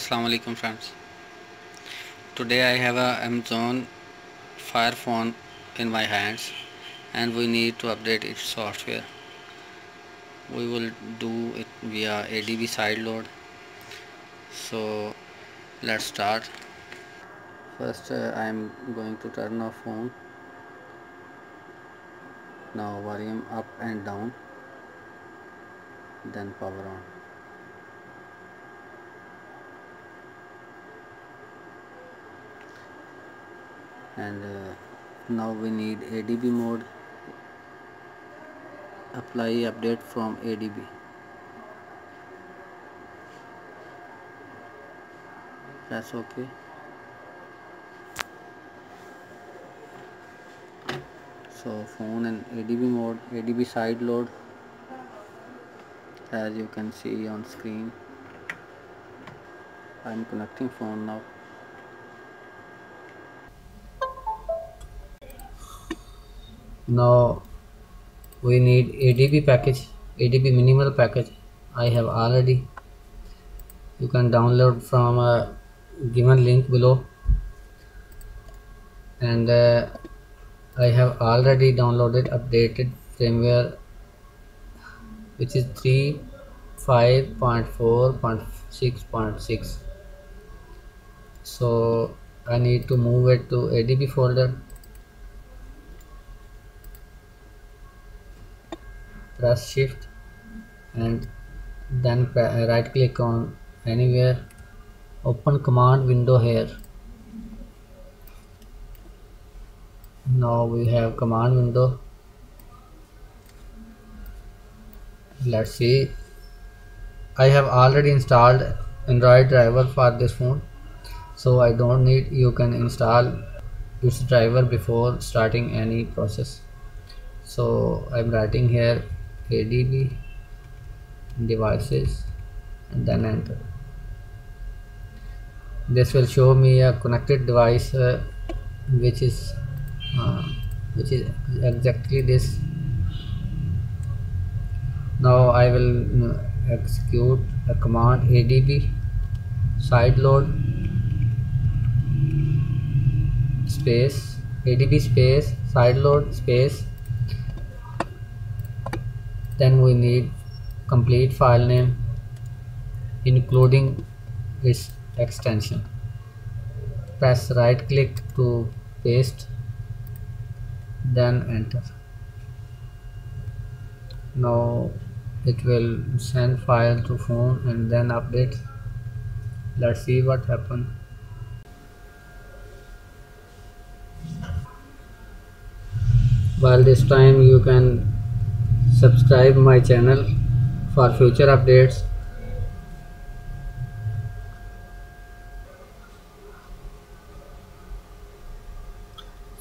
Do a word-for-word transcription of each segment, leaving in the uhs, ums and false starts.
Assalamualaikum friends. Today I have a Amazon Fire Phone in my hands and we need to update its software. We will do it via A D B side load. So let's start. First uh, I am going to turn off phone. Now volume up and down, then power on. And uh, now we need A D B mode. Apply update from A D B. That's okay. So phone in A D B mode, A D B side load, as you can see on screen. I'm connecting phone now. Now we need A D B package, A D B minimal package. I have already. You can download from a given link below, and uh, I have already downloaded updated firmware, which is three point five point four point six point six. So I need to move it to A D B folder. Press shift and then right click on anywhere, open command window here. Now we have command window. Let's see, I have already installed Android driver for this phone, so I don't need. You can install its driver before starting any process. So I'm writing here A D B devices and then enter. This will show me a connected device uh, which is uh, which is exactly this. Now I will execute a command A D B side load space A D B space side load space. Then we need complete file name including its extension. Press right click to paste, then enter. Now it will send file to phone and then update. Let's see what happens. Well, this time you can subscribe my channel for future updates.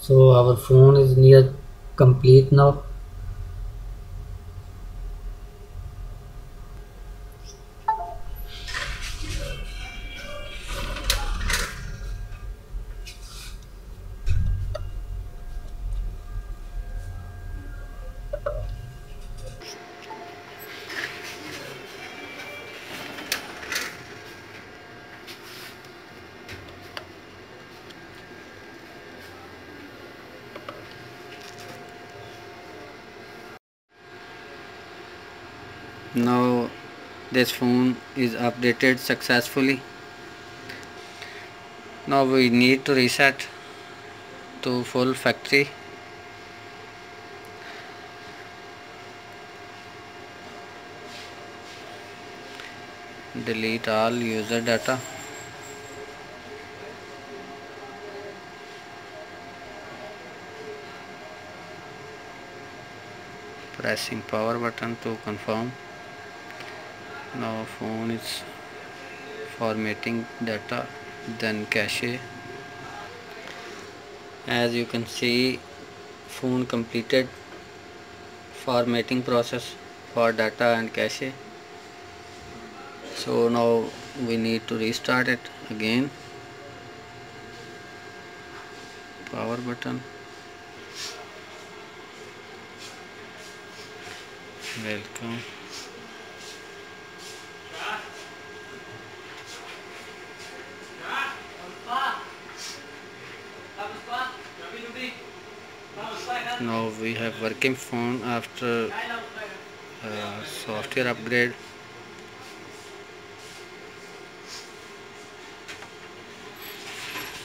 So our phone is near complete now. Now this phone is updated successfully. Now we need to reset to full factory. Delete all user data. Pressing power button to confirm. Now phone is formatting data, then cache. As you can see, phone completed formatting process for data and cache. So now we need to restart it again. Power button welcome. Now we have working phone after uh, software upgrade.